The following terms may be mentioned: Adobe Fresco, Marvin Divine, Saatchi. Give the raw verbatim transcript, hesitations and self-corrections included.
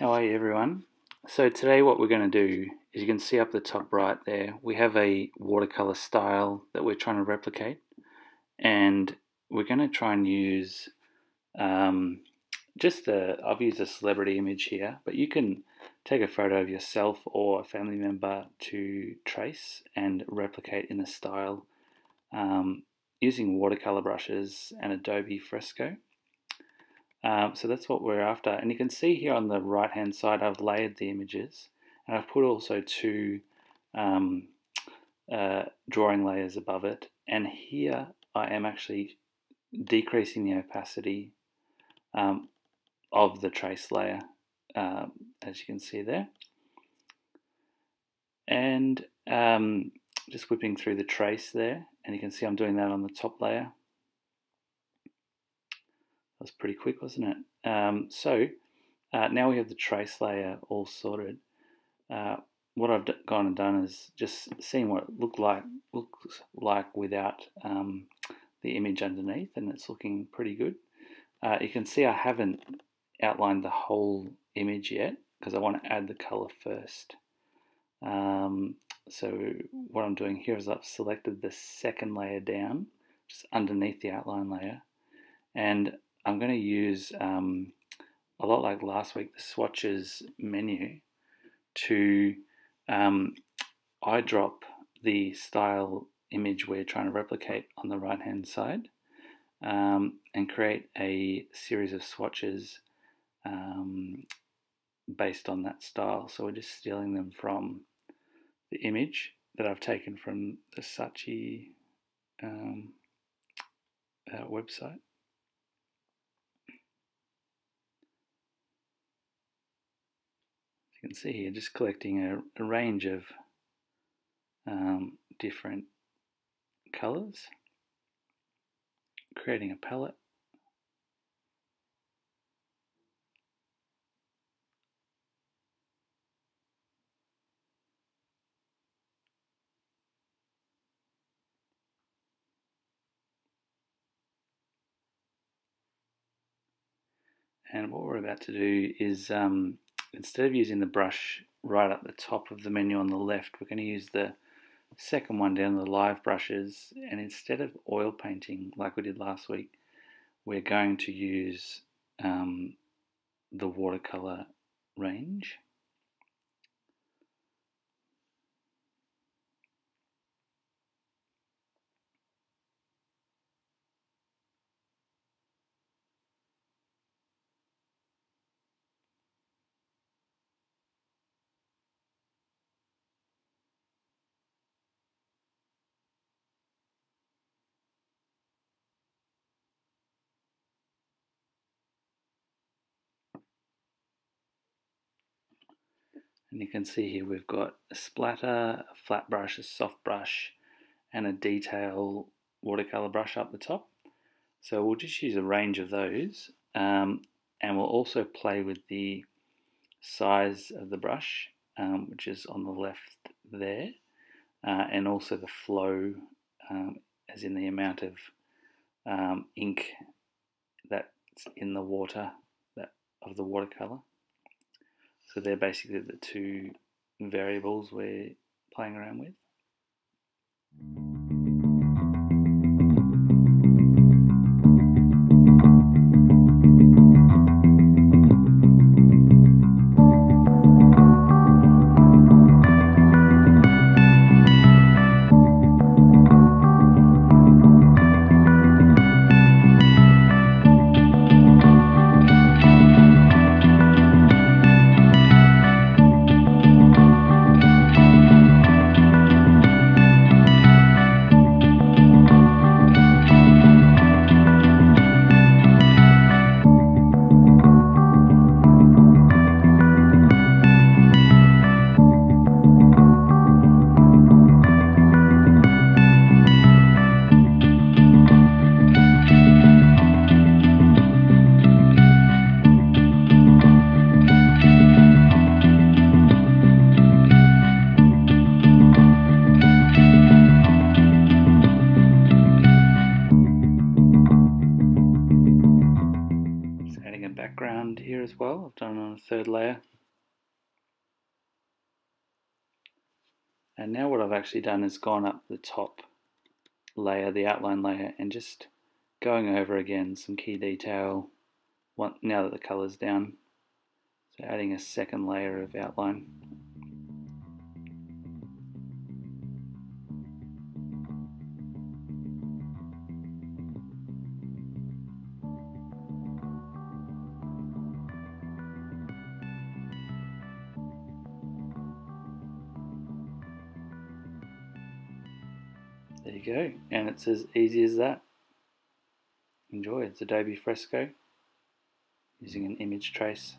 How are you, everyone? So today what we're going to do is, you can see up the top right there, we have a watercolor style that we're trying to replicate, and we're going to try and use um, just the, I've used a celebrity image here, but you can take a photo of yourself or a family member to trace and replicate in the style um, using watercolor brushes and Adobe Fresco. Um, so that's what we're after, and you can see here on the right hand side I've layered the images, and I've put also two um, uh, drawing layers above it, and here I am actually decreasing the opacity um, of the trace layer, um, as you can see there, and um, just whipping through the trace there, and you can see I'm doing that on the top layer. That was pretty quick, wasn't it? Um, so uh, now we have the trace layer all sorted. Uh, what I've gone and done is just seeing what it looked like, looks like without um, the image underneath, and it's looking pretty good. Uh, you can see I haven't outlined the whole image yet because I want to add the color first. Um, so what I'm doing here is I've selected the second layer down, just underneath the outline layer, and I'm going to use, um, a lot like last week, the swatches menu to um, eyedrop the style image we're trying to replicate on the right hand side, um, and create a series of swatches um, based on that style. So we're just stealing them from the image that I've taken from the Saatchi um, uh, website. You can see here, just collecting a, a range of um, different colors, creating a palette, and what we're about to do is um, instead of using the brush right at the top of the menu on the left, we're going to use the second one down, the live brushes, and instead of oil painting like we did last week, we're going to use um, the watercolor range. And you can see here we've got a splatter, a flat brush, a soft brush, and a detail watercolor brush up the top. So we'll just use a range of those, um, and we'll also play with the size of the brush, um, which is on the left there, uh, and also the flow, um, as in the amount of um, ink that's in the water that of the watercolor. So they're basically the two variables we're playing around with. background here as well. I've done it on a third layer. And now what I've actually done is gone up the top layer, the outline layer, and just going over again some key detail now that the color's down. So adding a second layer of outline. There you go, and it's as easy as that. Enjoy, it's Adobe Fresco using an image trace.